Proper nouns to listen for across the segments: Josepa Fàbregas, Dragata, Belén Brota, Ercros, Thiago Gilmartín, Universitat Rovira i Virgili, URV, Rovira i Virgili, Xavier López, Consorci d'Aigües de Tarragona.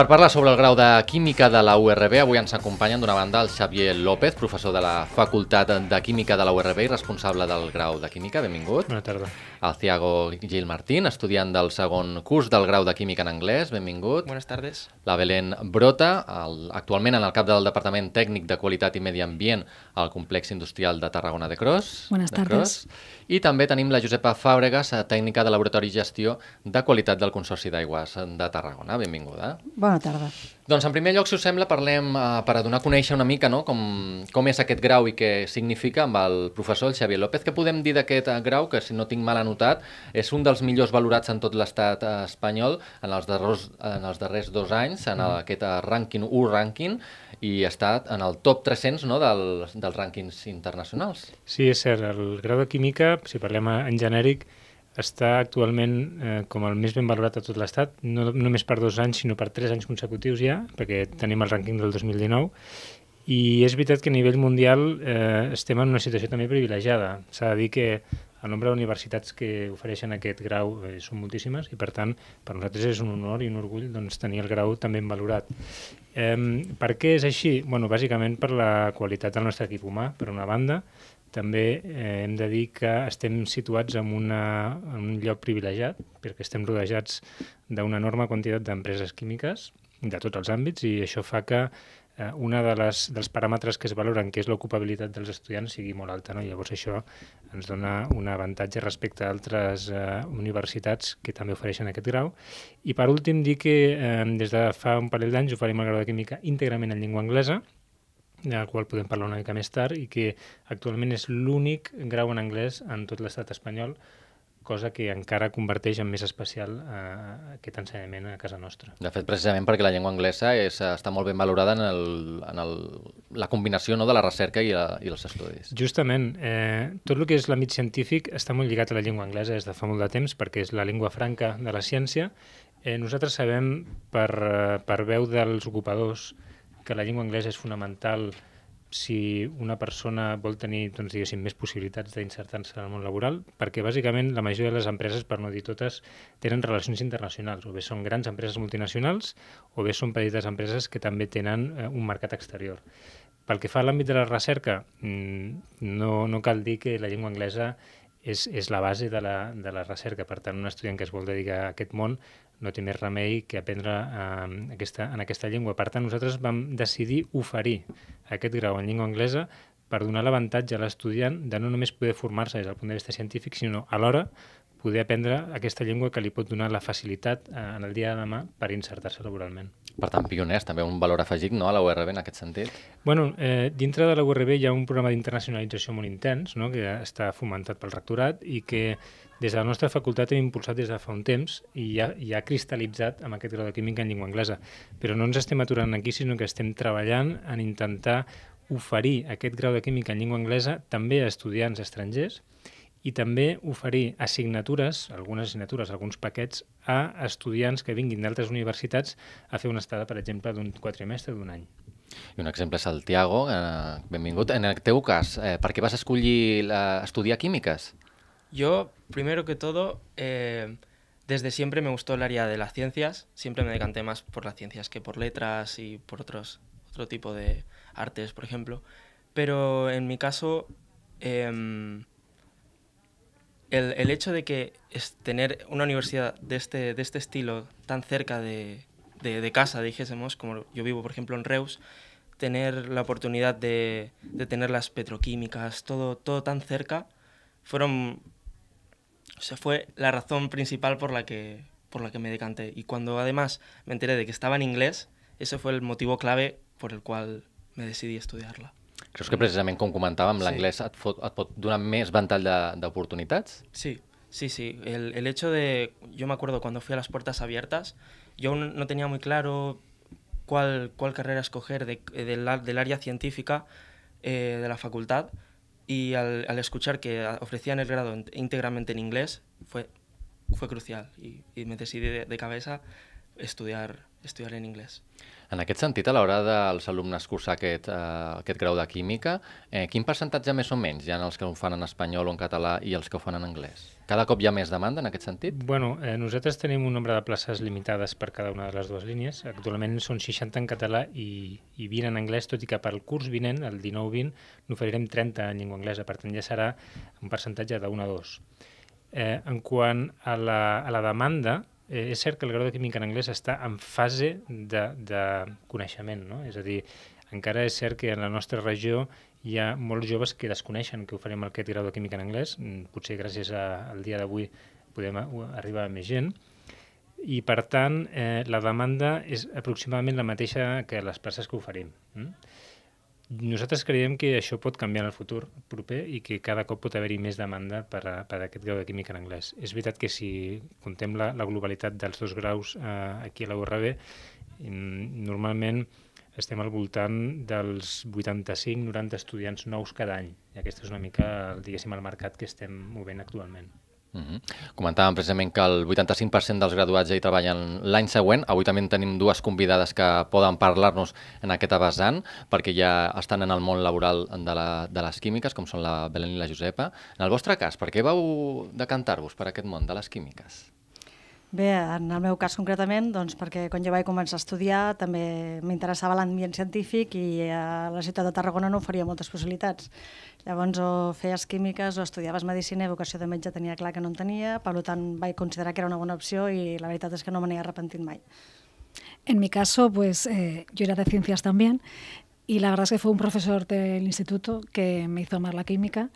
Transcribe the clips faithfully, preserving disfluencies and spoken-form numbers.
Per parlar sobre el grau de Química de la U R V, avui ens acompanyen d'una banda el Xavier López, professor de la Facultat de Química de la U R V i responsable del grau de Química. Benvingut. Bona tarda. El Thiago Gilmartín, estudiant del segon curs del grau de Química en anglès. Benvingut. Buenas tardes. La Belén Brota, el, actualment en el cap del Departament Tècnic de Qualitat i Medi Ambient al Complex Industrial de Tarragona d'Ercros. Buenas tardes. I també tenim la Josepa Fàbregas, tècnica de Laboratori i Gestió de Qualitat del Consorci d'Aigües de Tarragona. Benvinguda. Bona tarda. Doncs en primer lloc, si us sembla, parlem eh, per a donar a conèixer una mica, no?, com, com és aquest grau i què significa, amb el professor el Xavier López. Què podem dir d'aquest grau, que si no tinc mal anotat, és un dels millors valorats en tot l'estat eh, espanyol en els, darrers, en els darrers dos anys, en mm. aquest eh, rànquing u rànquing, i ha estat en el top tres-cents, no?, del, dels rànquings internacionals. Sí, és cert. El grau de Química, si parlem en genèric, està actualment eh, com el més ben valorat a tot l'estat, no només per dos anys, sinó per tres anys consecutius ja, perquè tenim el rànquing del dos mil dinou, i és veritat que a nivell mundial eh, estem en una situació també privilegiada. S'ha de dir que el nombre d'universitats que ofereixen aquest grau eh, són moltíssimes i, per tant, per nosaltres és un honor i un orgull doncs, tenir el grau tan ben valorat. Eh, per què és així? Bueno, bàsicament per la qualitat del nostre equip humà, per una banda. També eh, hem de dir que estem situats en, una, en un lloc privilegiat, perquè estem rodejats d'una enorme quantitat d'empreses químiques de tots els àmbits, i això fa que eh, una de les, dels paràmetres que es valoren, que és l'ocupabilitat dels estudiants, sigui molt alta, no? Llavors això ens dona un avantatge respecte a altres eh, universitats que també ofereixen aquest grau. I per últim dir que eh, des de fa un parell d'anys oferim el grau de Química íntegrament en llengua anglesa, del qual podem parlar una mica més tard, i que actualment és l'únic grau en anglès en tot l'estat espanyol, cosa que encara converteix en més especial eh, aquest ensenyament a casa nostra. De fet, precisament perquè la llengua anglesa és, està molt ben valorada en, el, en el, la combinació, no?, de la recerca i, la, i els estudis. Justament. Eh, tot el que és l'àmbit científic està molt lligat a la llengua anglesa des de fa molt de temps, perquè és la llengua franca de la ciència. Eh, nosaltres sabem per, per veu dels ocupadors que la llengua anglesa és fonamental si una persona vol tenir, doncs, diguéssim, més possibilitats d'insertar-se en el món laboral, perquè bàsicament la majoria de les empreses, per no dir totes, tenen relacions internacionals, o bé són grans empreses multinacionals o bé són petites empreses que també tenen eh, un mercat exterior. Pel que fa a l'àmbit de la recerca, no, no cal dir que la llengua anglesa és, és la base de la, de la recerca. Per tant, un estudiant que es vol dedicar a aquest món no té més remei que aprendre eh, aquesta, en aquesta llengua. Per tant, nosaltres vam decidir oferir aquest grau en llengua anglesa per donar l'avantatge a l'estudiant de no només poder formar-se des del punt de vista científic, sinó alhora poder aprendre aquesta llengua que li pot donar la facilitat eh, en el dia de demà per insertar-se laboralment. Per tant, pioners, també un valor afegit, no?, a la U R V en aquest sentit. Bueno, eh, dintre de la U R V hi ha un programa d'internacionalització molt intens, no?, que està fomentat pel rectorat i que des de la nostra facultat hem impulsat des de fa un temps i ja, ja ha cristal·litzat amb aquest grau de Química en llengua anglesa. Però no ens estem aturant aquí, sinó que estem treballant en intentar oferir aquest grau de Química en llengua anglesa també a estudiants estrangers, i també oferir assignatures, algunes assignatures, alguns paquets, a estudiants que vinguin d'altres universitats a fer una estada, per exemple, d'un quatrimestre, d'un any. I un exemple és el Thiago. Eh, benvingut. En el teu cas, eh, per què vas escollir la, estudiar químiques? Yo, primero que todo, eh, desde siempre me gustó el área de las ciencias. Siempre me decanté más por las ciencias que por letras y por otros, otro tipo de artes, por ejemplo. Pero en mi caso, eh, El, el hecho de que es tener una universidad de este, de este estilo tan cerca de, de, de casa, dijésemos, como yo vivo, por ejemplo, en Reus, tener la oportunidad de, de tener las petroquímicas, todo, todo tan cerca, fueron, o sea, fue la razón principal por la, que, por la que me decanté. Y cuando además me enteré de que estaba en inglés, ese fue el motivo clave por el cual me decidí estudiarla. Creus que precisament, com comentàvem, l'anglès sí. et, et pot donar més ventall d'oportunitats? Sí, sí, sí. El, el hecho de... Yo me acuerdo cuando fui a las puertas abiertas, yo aún no tenía muy claro cuál, cuál carrera escoger de, de la, del área científica eh, de la facultad, y al, al escuchar que ofrecían el grado íntegramente en inglés, fue, fue crucial, y, y me decidí de, de cabeza estudiar, estudiar en anglès. En aquest sentit, a l'hora dels alumnes cursar aquest, eh, aquest grau de química, eh, quin percentatge més o menys hi ha els que ho fan en espanyol o en català i els que ho fan en anglès? Cada cop hi ha més demanda en aquest sentit? Bueno, eh, nosaltres tenim un nombre de places limitades per cada una de les dues línies. Actualment són seixanta en català i, i vint en anglès, tot i que pel curs vinent, el dinou vint, n'oferirem trenta en llengua anglesa. Per tant, ja serà un percentatge d'un a dos. Eh, en quant a la, a la demanda, Eh, és cert que el grau de química en anglès està en fase de, de coneixement, no? És a dir, encara és cert que en la nostra regió hi ha molts joves que desconeixen que oferim aquest grau de química en anglès. Potser gràcies a, al dia d'avui podem a, a arribar a més gent. I, per tant, eh, la demanda és aproximadament la mateixa que les places que oferim. Mm? Nosaltres creiem que això pot canviar en el futur proper i que cada cop pot haver-hi més demanda per, a, per a aquest grau de química en anglès. És veritat que si comptem la, la globalitat dels dos graus eh, aquí a la U R V, normalment estem al voltant dels vuitanta-cinc noranta estudiants nous cada any. I aquesta és una mica, diguéssim, el mercat que estem movent actualment. Mm-hmm. Comentàvem precisament que el vuitanta-cinc per cent dels graduats ja hi treballen l'any següent. Avui també tenim dues convidades que poden parlar-nos en aquesta vessant perquè ja estan en el món laboral de, la, de les químiques, com són la Belén i la Josepa. En el vostre cas, per què vau decantar-vos per aquest món de les químiques? Bé, en el meu cas concretament, doncs, perquè quan jo vaig començar a estudiar també m'interessava l'ambient científic i a la ciutat de Tarragona no oferia moltes possibilitats. Llavors o feies químiques o estudiaves medicina i vocació de metge tenia clar que no en tenia, per tant vaig considerar que era una bona opció i la veritat és que no me n'he arrepentit mai. En mi caso, pues eh, yo era de ciencias también y la verdad es que fue un profesor del instituto que me hizo amar la química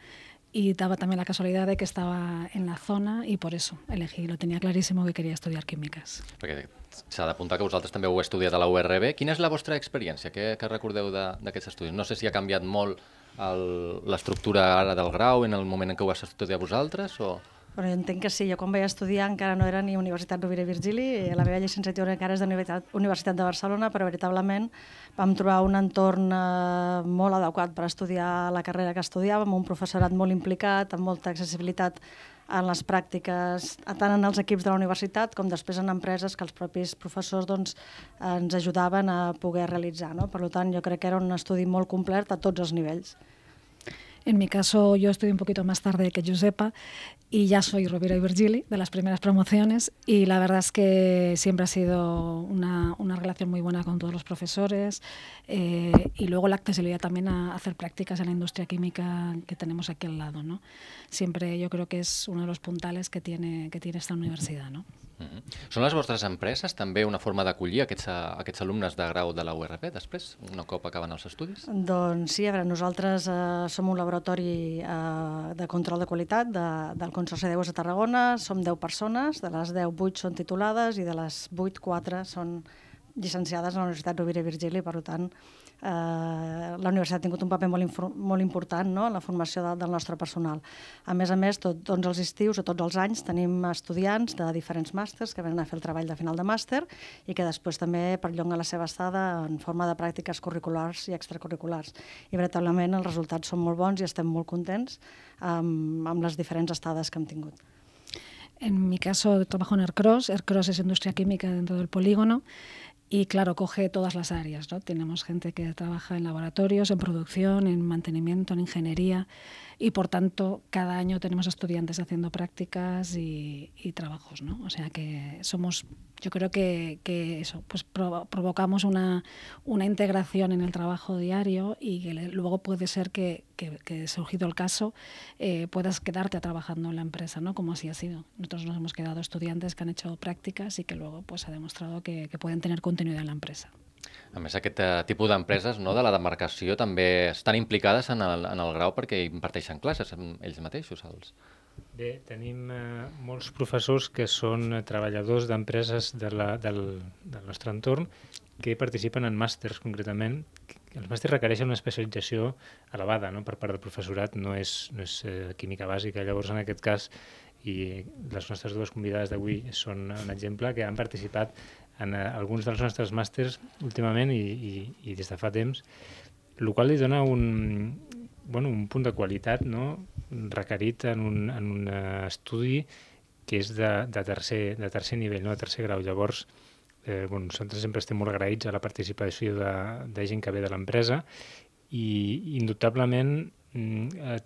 y daba también la casualidad de que estaba en la zona y por eso elegí, lo tenía clarísimo que quería estudiar químicas. Perquè s'ha d'apuntar que vosaltres també heu estudiat a la U R V. Quina és la vostra experiència? Què, què recordeu d'aquests estudis? No sé si ha canviat molt l'estructura ara del grau en el moment en què ho vas estudiar vosaltres o... Bueno, jo entenc que sí. Jo quan vaig estudiar encara no era ni Universitat Rovira i Virgili, la meva llicenciatura encara és de Universitat de Barcelona, però veritablement vam trobar un entorn eh, molt adequat per estudiar la carrera que estudiàvem, un professorat molt implicat, amb molta accessibilitat en les pràctiques, tant en els equips de la universitat com després en empreses que els propis professors doncs, ens ajudaven a poder realitzar, no? Per tant, jo crec que era un estudi molt complet a tots els nivells. En mi caso, yo estudié un poquito más tarde que Josepa y ya soy Rovira i Virgili, de las primeras promociones, y la verdad es que siempre ha sido una, una relación muy buena con todos los profesores eh, y luego la accesibilidad también a hacer prácticas en la industria química que tenemos aquí al lado, ¿no? Siempre yo creo que es uno de los puntales que tiene, que tiene esta universidad, ¿no? Mm-hmm. Són les vostres empreses també una forma d'acollir aquests, aquests alumnes de grau de la U R V després, un cop acaben els estudis? Doncs sí, a veure, nosaltres eh, som un laboratori eh, de control de qualitat de, del Consorci d'Aigües de Tarragona, som deu persones, de les deu, vuit són titulades i de les vuit, quatre són llicenciades a la Universitat Rovira i Virgili, per tant, eh, la universitat ha tingut un paper molt, molt important, no?, en la formació de, del nostre personal. A més a més, tot, tots els estius o tots els anys tenim estudiants de diferents màsters que venen a fer el treball de final de màster i que després també perllonga la seva estada en forma de pràctiques curriculars i extracurriculars. I veritablement els resultats són molt bons i estem molt contents amb, amb les diferents estades que hem tingut. En mi caso trabajo en Ercros. Ercros es industria química dentro del polígono y claro, coge todas las áreas, ¿no? Tenemos gente que trabaja en laboratorios, en producción, en mantenimiento, en ingeniería y por tanto cada año tenemos estudiantes haciendo prácticas y, y trabajos, ¿no? O sea que somos, yo creo que, que eso, pues prov- provocamos una, una integración en el trabajo diario y que luego puede ser que, que, que surgido el caso, eh, puedas quedarte trabajando en la empresa, ¿no? Como así ha sido. Nosotros nos hemos quedado estudiantes que han hecho prácticas y que luego pues ha demostrado que, que pueden tener continuidad en la empresa. A més, aquest eh, tipus d'empreses, no, de la demarcació també estan implicades en el, en el grau perquè imparteixen classes ells mateixos. Els... Bé, tenim eh, molts professors que són treballadors d'empreses de del, del nostre entorn que participen en màsters concretament. Els màsters requereixen una especialització elevada, no?, per part del professorat, no és, no és eh, química bàsica. Llavors, en aquest cas, i les nostres dues convidades d'avui són un exemple que han participat en alguns dels nostres màsters últimament i, i, i des de fa temps, el qual li dona un, bueno, un punt de qualitat, no?, requerit en un, en un estudi que és de, de, tercer, de tercer nivell, no?, de tercer grau. Llavors, nosaltres sempre estem molt agraïts a la participació de gent que ve de l'empresa i indubtablement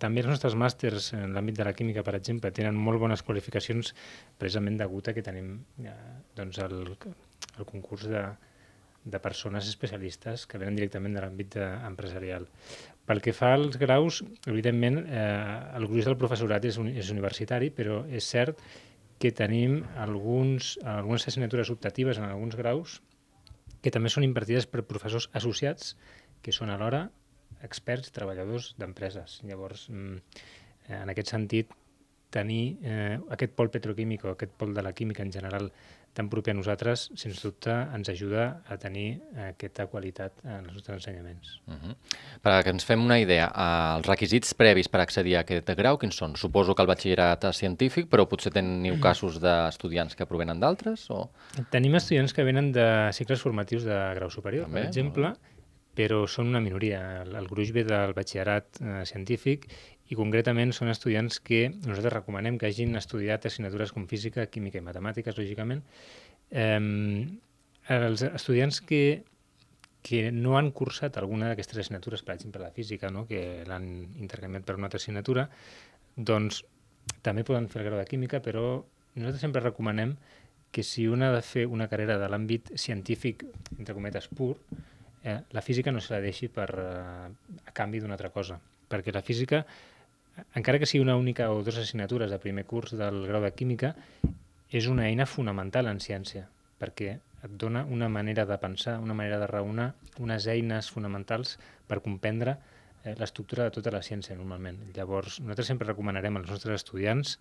també els nostres màsters en l'àmbit de la química, per exemple, tenen molt bones qualificacions precisament degut a que tenim el concurs de persones especialistes que venen directament de l'àmbit empresarial. Pel que fa als graus, evidentment, el gruix del professorat és universitari, però és cert que tenim algunes assignatures optatives en alguns graus que també són impartides per professors associats, que són alhora experts, treballadors d'empreses. Llavors, en aquest sentit, tenir aquest pol petroquímic o aquest pol de la química en general tan proper a nosaltres, sens dubte, ens ajuda a tenir aquesta qualitat en els nostres ensenyaments. Perquè ens fem una idea, els requisits previs per accedir a aquest grau, quins són? Suposo que el batxillerat és científic, però potser teniu casos d'estudiants que provenen d'altres? Tenim estudiants que venen de cicles formatius de grau superior, per exemple, però són una minoria. El gruix ve del batxillerat científic i concretament són estudiants que nosaltres recomanem que hagin estudiat assignatures com física, química i matemàtiques, lògicament. Els estudiants que no han cursat alguna d'aquestes assignatures, per exemple la física, que l'han intercanviat per una altra assignatura, doncs també poden fer el grau de química, però nosaltres sempre recomanem que si un ha de fer una carrera de l'àmbit científic, entre cometes, pur, la física no se la deixi a canvi d'una altra cosa, perquè la física, encara que sigui una única o dues assignatures de primer curs del grau de química, és una eina fonamental en ciència, perquè et dona una manera de pensar, una manera de raonar, unes eines fonamentals per comprendre l'estructura de tota la ciència normalment. Llavors, nosaltres sempre recomanarem als nostres estudiants,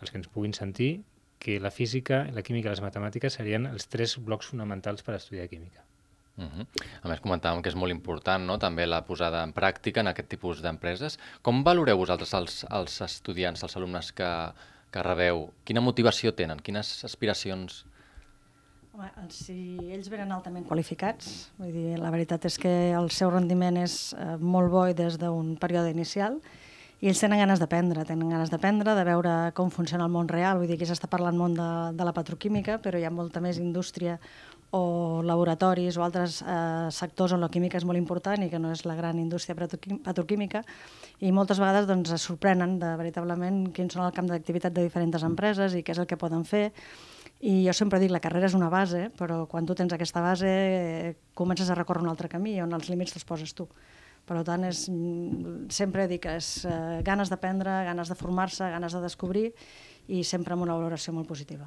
els que ens puguin sentir, que la física, la química i les matemàtiques serien els tres blocs fonamentals per estudiar química. A més, comentàvem que és molt important també la posada en pràctica en aquest tipus d'empreses. Com valoreu vosaltres els estudiants, els alumnes que rebeu? Quina motivació tenen? Quines aspiracions? Ells venen altament qualificats. La veritat és que el seu rendiment és molt bo des d'un període inicial i ells tenen ganes d'aprendre, tenen ganes d'aprendre, de veure com funciona el món real. Vull dir, aquí s'està parlant molt de la petroquímica, però hi ha molta més indústria o laboratoris o altres sectors on la química és molt important i que no és la gran indústria petroquímica, i moltes vegades es sorprenen de veritablement quins són el camp d'activitat de diferents empreses i què és el que poden fer. I jo sempre dic, la carrera és una base, però quan tu tens aquesta base comences a recórrer un altre camí on els límits te'ls poses tu. Per tant, sempre dic que és ganes d'aprendre, ganes de formar-se, ganes de descobrir i sempre amb una valoració molt positiva.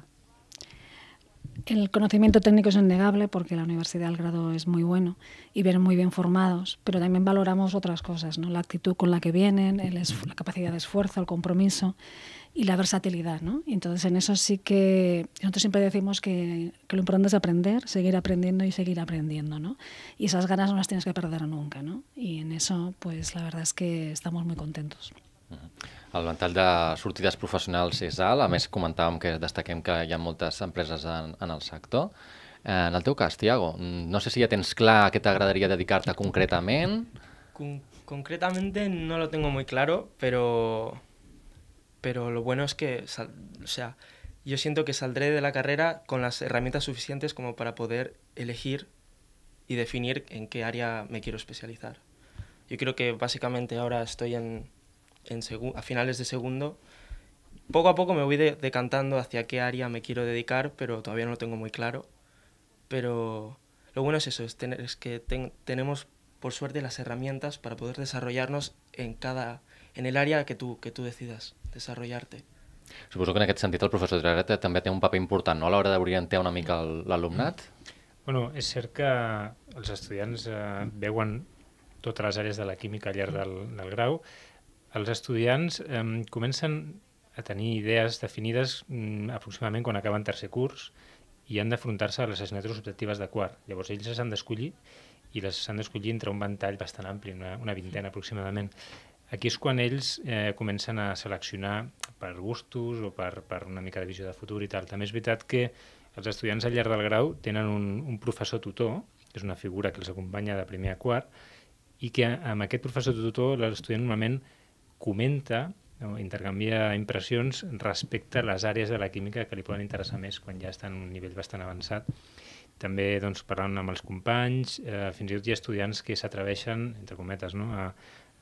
El conocimiento técnico es innegable porque la universidad, el grado es muy bueno y vienen muy bien formados, pero también valoramos otras cosas, ¿no? La actitud con la que vienen, el la capacidad de esfuerzo, el compromiso y la versatilidad, ¿no? Entonces, en eso sí que nosotros siempre decimos que, que lo importante es aprender, seguir aprendiendo y seguir aprendiendo, ¿no? Y esas ganas no las tienes que perder nunca, ¿no? Y en eso, pues la verdad es que estamos muy contentos. El ventall de sortides professionals és alt. A més, comentàvem que destaquem que hi ha moltes empreses en el sector. En el teu cas, Thiago, no sé si ja tens clar a què t'agradaria dedicar-te concretament. Concretamente no lo tengo muy claro, pero, pero lo bueno es que, o sea, yo siento que saldré de la carrera con las herramientas suficientes como para poder elegir y definir en qué área me quiero especializar. Yo creo que básicamente ahora estoy en En a finales de segundo, poco a poco me voy de decantando hacia qué área me quiero dedicar, pero todavía no lo tengo muy claro. Pero lo bueno es eso, es, tener, es que ten tenemos por suerte las herramientas para poder desarrollarnos en, cada, en el área que tú, que tú decidas desarrollarte. Suposo que en aquest sentit el professor Dragata també té un paper important, no?, a l'hora d'orientar una mica l'alumnat. Bueno, és cert que els estudiants eh, veuen totes les àrees de la química al llarg del, del grau. Els estudiants comencen a tenir idees definides aproximadament quan acaben tercer curs i han d'afrontar-se a les assignatures optatives de quart. Llavors ells les han d'escollir i les han d'escollir entre un ventall bastant ampli, una vintena aproximadament. Aquí és quan ells comencen a seleccionar per gustos o per una mica de visió de futur i tal. També és veritat que els estudiants al llarg del grau tenen un professor tutor, que és una figura que els acompanya de primer a quart, i que amb aquest professor tutor l'estudiant normalment comenta o intercanvia impressions respecte a les àrees de la química que li poden interessar més quan ja està en un nivell bastant avançat. també parlant amb els companys, fins i tot hi ha estudiants que s'atreveixen, entre cometes,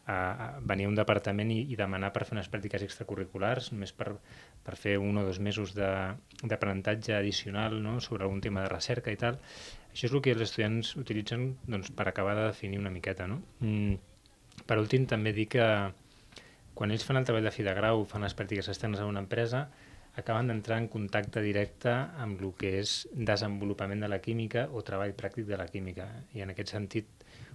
a venir a un departament i demanar per fer unes pràctiques extracurriculars, només per fer un o dos mesos d'aprenentatge addicional sobre algun tema de recerca i tal. Això és el que els estudiants utilitzen per acabar de definir una miqueta. Per últim, també dir que quan ells fan el treball de fi de grau, fan les pràctiques externes a una empresa, acaben d'entrar en contacte directe amb el que és desenvolupament de la química o treball pràctic de la química. I en aquest sentit,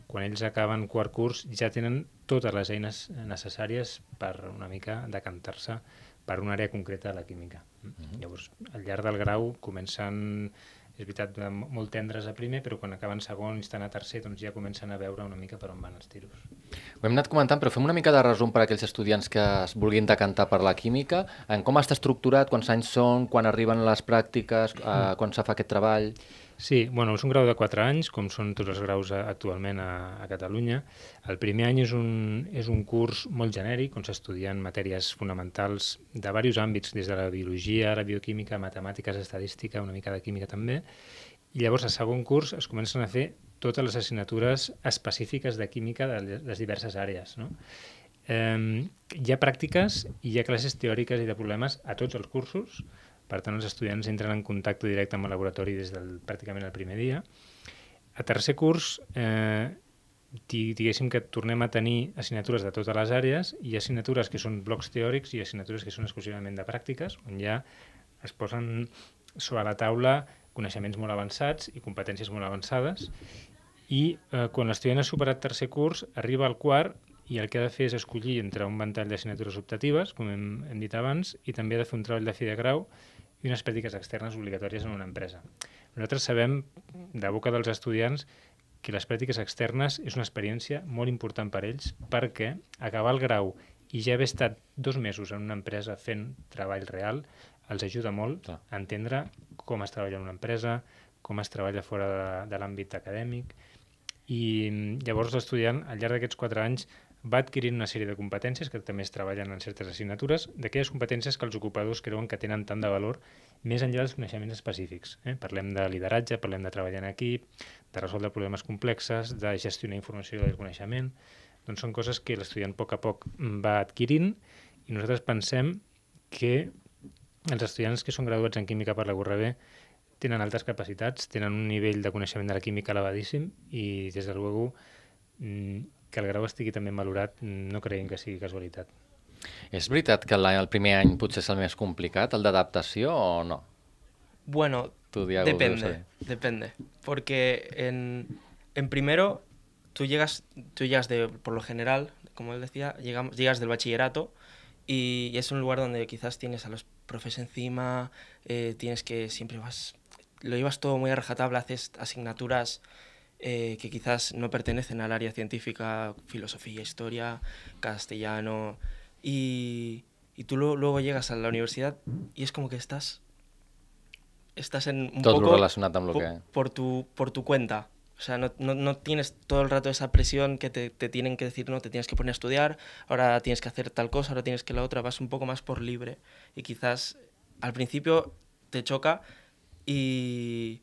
quan ells acaben quart curs, ja tenen totes les eines necessàries per una mica decantar-se per una àrea concreta de la química. Llavors, al llarg del grau comencen, és veritat, molt tendres a primer, però quan acaben segon, instant a tercer, doncs ja comencen a veure una mica per on van els tiros. Ho hem anat comentant, però fem una mica de resum per a aquells estudiants que es vulguin decantar per la química, en com està estructurat, quants anys són, quan arriben les pràctiques, quan se fa aquest treball... Sí, és un grau de quatre anys, com són tots els graus actualment a Catalunya. El primer any és un curs molt genèric, on s'estudien matèries fonamentals de diversos àmbits, des de la biologia, la bioquímica, matemàtiques, estadística, una mica de química també. I llavors, al segon curs, es comencen a fer totes les assignatures específiques de química de les diverses àrees. Hi ha pràctiques i hi ha classes teòriques i de problemes a tots els cursos. Per tant, els estudiants entren en contacte directe amb el laboratori des del pràcticament el primer dia. A tercer curs, diguéssim que tornem a tenir assignatures de totes les àrees i assignatures que són blocs teòrics i assignatures que són exclusivament de pràctiques, on ja es posen sobre la taula coneixements molt avançats i competències molt avançades. I quan l'estudiant ha superat tercer curs, arriba al quart, i el que ha de fer és escollir entre un ventall d'assignatures optatives, com hem dit abans, i també ha de fer un treball de fi de grau i unes pràctiques externes obligatòries en una empresa. Nosaltres sabem, de boca dels estudiants, que les pràctiques externes és una experiència molt important per a ells perquè acabar el grau i ja haver estat dos mesos en una empresa fent treball real els ajuda molt a entendre com es treballa en una empresa, com es treballa fora de l'àmbit acadèmic, i llavors l'estudiant al llarg d'aquests quatre anys va adquirint una sèrie de competències que també es treballen en certes assignatures, d'aquelles competències que els ocupadors creuen que tenen tant de valor més enllà dels coneixements específics. Parlem de lideratge, parlem de treballar en equip, de resoldre problemes complexes, de gestionar informació del coneixement... Doncs són coses que l'estudiant a poc a poc va adquirint i nosaltres pensem que els estudiants que són graduats en química per la U R V tenen altes capacitats, tenen un nivell de coneixement de la química elevadíssim i, des de luego, que el grau estigui també valorat, no creiem que sigui casualitat. És veritat que el primer any potser és el més complicat, el d'adaptació, o no? Bueno, depende, depende, porque en, en primero tú llegas, tú llegas de, por lo general, como él decía, llegamos, llegas del bachillerato y, y es un lugar donde quizás tienes a los profes encima, eh, tienes que siempre vas, lo llevas todo muy a rajatabla, haces asignaturas Eh, que quizás no pertenecen al área científica, filosofía, historia, castellano, y, y tú lo, luego llegas a la universidad y es como que estás estás en un poco po, por, tu, por tu cuenta, o sea, no, no, no tienes todo el rato esa presión que te, te tienen que decir, no, te tienes que poner a estudiar, ahora tienes que hacer tal cosa, ahora tienes que la otra, vas un poco más por libre y quizás al principio te choca y,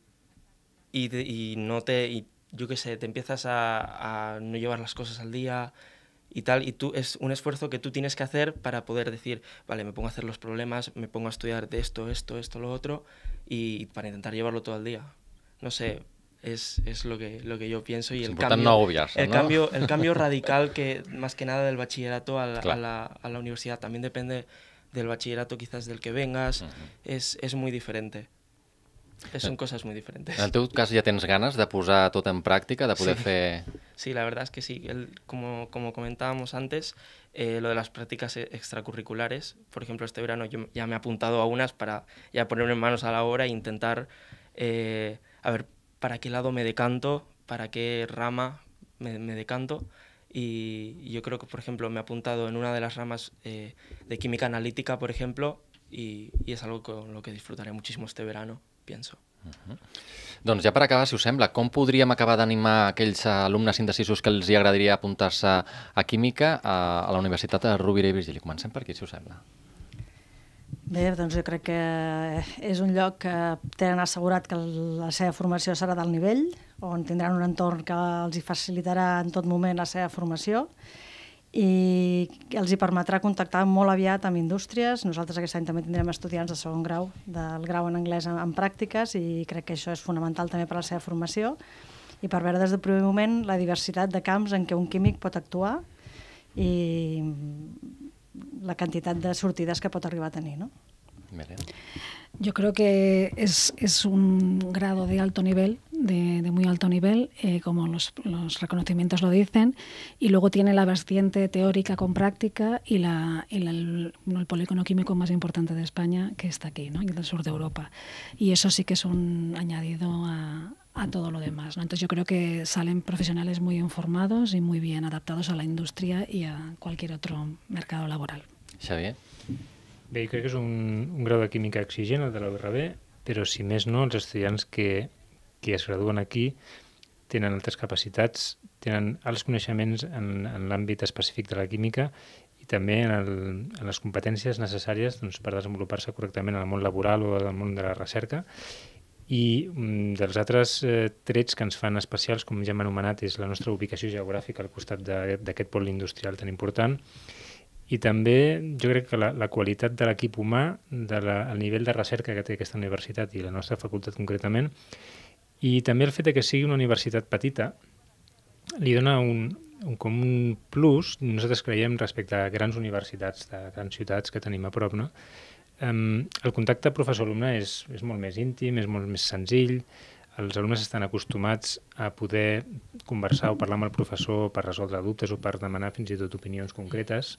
y, te, y no te... Y, yo qué sé, te empiezas a, a no llevar las cosas al día y tal, y tú es un esfuerzo que tú tienes que hacer para poder decir, vale, me pongo a hacer los problemas, me pongo a estudiar de esto, esto, esto, lo otro, y para intentar llevarlo todo al día. No sé, es, es lo, que, lo que yo pienso. Y el cambio, no obvias, el, ¿no? Cambio, el cambio radical que, más que nada, del bachillerato a la, claro. a la, a la universidad, también depende del bachillerato quizás del que vengas, uh-huh. es, es muy diferente. Son cosas muy diferentes. En tu caso, ¿ya tienes ganas de posar todo en práctica, de poder hacer? Sí, la verdad es que sí. El, como, como comentábamos antes, eh, lo de las prácticas extracurriculares, por ejemplo, este verano yo ya me he apuntado a unas para ya ponerme manos a la obra e intentar eh, a ver para qué lado me decanto, para qué rama me, me decanto. Y yo creo que, por ejemplo, me he apuntado en una de las ramas eh, de química analítica, por ejemplo, y, y es algo con lo que disfrutaré muchísimo este verano. Pienso. Uh-huh. Doncs ja per acabar, si us sembla, com podríem acabar d'animar aquells alumnes indecisos que els agradaria apuntar-se a química a, a la Universitat de Rovira i Virgili? Comencem per aquí, si us sembla. Bé, doncs jo crec que és un lloc que tenen assegurat que la seva formació serà d'alt nivell, on tindran un entorn que els facilitarà en tot moment la seva formació i els permetrà contactar molt aviat amb indústries. Nosaltres aquest any també tindrem estudiants de segon grau, del grau en anglès en pràctiques, i crec que això és fonamental també per a la seva formació i per veure des del primer moment la diversitat de camps en què un químic pot actuar i la cantidad de sortidas que puede arribar a tener, ¿no? Yo creo que es, es un grado de alto nivel, de, de muy alto nivel, eh, como los, los reconocimientos lo dicen, y luego tiene la vertiente teórica con práctica y, la, y la, el, el polígono químico más importante de España, que está aquí, ¿no?, del sur de Europa. Y eso sí que es un añadido a... a todo lo demás, ¿no? Entonces yo creo que salen profesionales muy informados y muy bien adaptados a la industria y a cualquier otro mercado laboral. Xavier? Bé, crec que és un, un grau de química exigent, el de la U R V, però si més no, els estudiants que, que es graduen aquí tenen altes capacitats, tenen alts coneixements en, en l'àmbit específic de la química i també en, el, en les competències necessàries, doncs, per desenvolupar-se correctament en el món laboral o en el món de la recerca. I dels altres eh, trets que ens fan especials, com ja hem anomenat, és la nostra ubicació geogràfica al costat d'aquest pol industrial tan important, i també jo crec que la, la qualitat de l'equip humà, de la, el nivell de recerca que té aquesta universitat i la nostra facultat concretament, i també el fet que sigui una universitat petita li dona un, un, com un plus, nosaltres creiem, respecte a grans universitats de grans ciutats que tenim a prop, no? Um, el contacte professor-alumne és, és molt més íntim, és molt més senzill, els alumnes estan acostumats a poder conversar o parlar amb el professor per resoldre dubtes o per demanar fins i tot opinions concretes,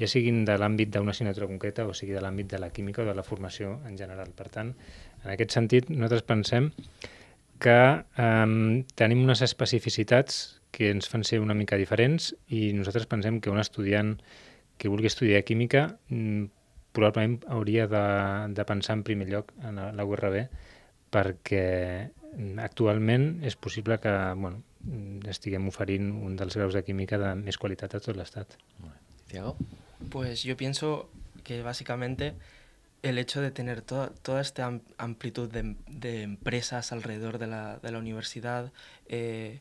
ja siguin de l'àmbit d'una assignatura concreta o sigui de l'àmbit de la química o de la formació en general. Per tant, en aquest sentit, nosaltres pensem que um, tenim unes especificitats que ens fan ser una mica diferents i nosaltres pensem que un estudiant que vulgui estudiar química probablement hauria de, de pensar en primer lloc en la U R V perquè actualment és possible que bueno, estiguem oferint un dels graus de química de més qualitat a tot l'estat. Thiago? Pues yo pienso que básicamente el hecho de tener to toda esta amplitud de, de empresas alrededor de la, de la universidad, eh,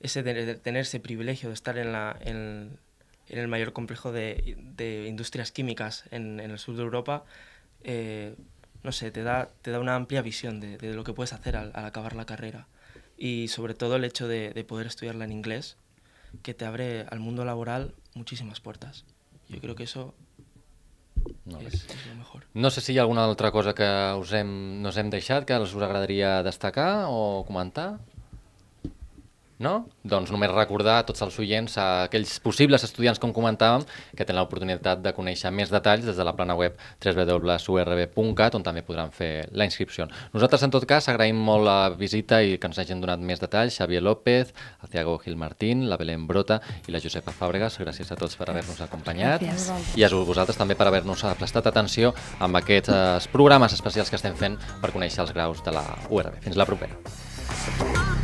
ese de, de tener ese privilegio de estar en la... En, en el mayor complejo de, de industrias químicas en, en el sur de Europa, eh, no sé, te da, te da una amplia visión de, de lo que puedes hacer al, al acabar la carrera. Y sobre todo el hecho de, de poder estudiarla en inglés, que te abre al mundo laboral muchísimas puertas. Yo creo que eso no és, és lo mejor. No sé si hi ha alguna altra cosa que us hem, nos hem deixat, que us agradaria destacar o comentar? No? Doncs només recordar a tots els oients, a aquells possibles estudiants, com comentàvem, que tenen l'oportunitat de conèixer més detalls des de la plana web w w w punt u r v punt cat, on també podran fer la inscripció. Nosaltres, en tot cas, agraïm molt la visita i que ens hagin donat més detalls. Xavier López, el Thiago Gilmartín, la Belén Brota i la Josepa Fàbregas, gràcies a tots per haver-nos acompanyat. Gràcies. I a vosaltres també per haver-nos prestat atenció amb aquests programes especials que estem fent per conèixer els graus de la U R V. Fins la propera.